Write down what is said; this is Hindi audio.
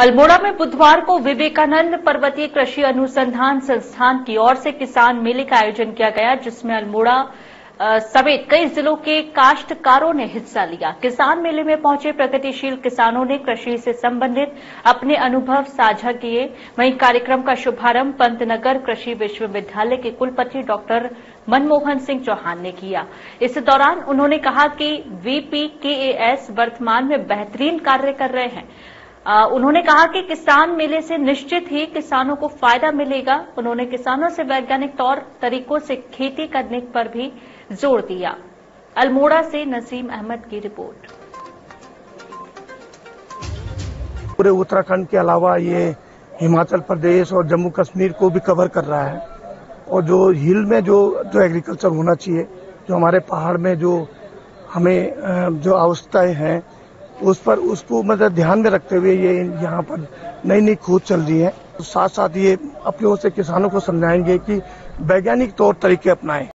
अल्मोड़ा में बुधवार को विवेकानंद पर्वतीय कृषि अनुसंधान संस्थान की ओर से किसान मेले का आयोजन किया गया, जिसमें अल्मोड़ा समेत कई जिलों के काश्तकारों ने हिस्सा लिया। किसान मेले में पहुंचे प्रगतिशील किसानों ने कृषि से संबंधित अपने अनुभव साझा किए। वहीं कार्यक्रम का शुभारंभ पंतनगर कृषि विश्वविद्यालय के कुलपति डॉ मनमोहन सिंह चौहान ने किया। इस दौरान उन्होंने कहा कि वीपीकेएएस वर्तमान में बेहतरीन कार्य कर रहे हैं। उन्होंने कहा कि किसान मेले से निश्चित ही किसानों को फायदा मिलेगा। उन्होंने किसानों से वैज्ञानिक तौर तरीकों से खेती करने पर भी जोर दिया। अल्मोड़ा से नसीम अहमद की रिपोर्ट। पूरे उत्तराखंड के अलावा ये हिमाचल प्रदेश और जम्मू कश्मीर को भी कवर कर रहा है। और जो हिल में जो एग्रीकल्चर होना चाहिए, जो हमारे पहाड़ में जो हमें जो आवश्यकताएं हैं, उस पर उसको मतलब ध्यान में रखते हुए ये यहाँ पर नई नई खोज चल रही है। साथ साथ ये अपने ओर से किसानों को समझाएंगे कि वैज्ञानिक तौर तरीके अपनाएं।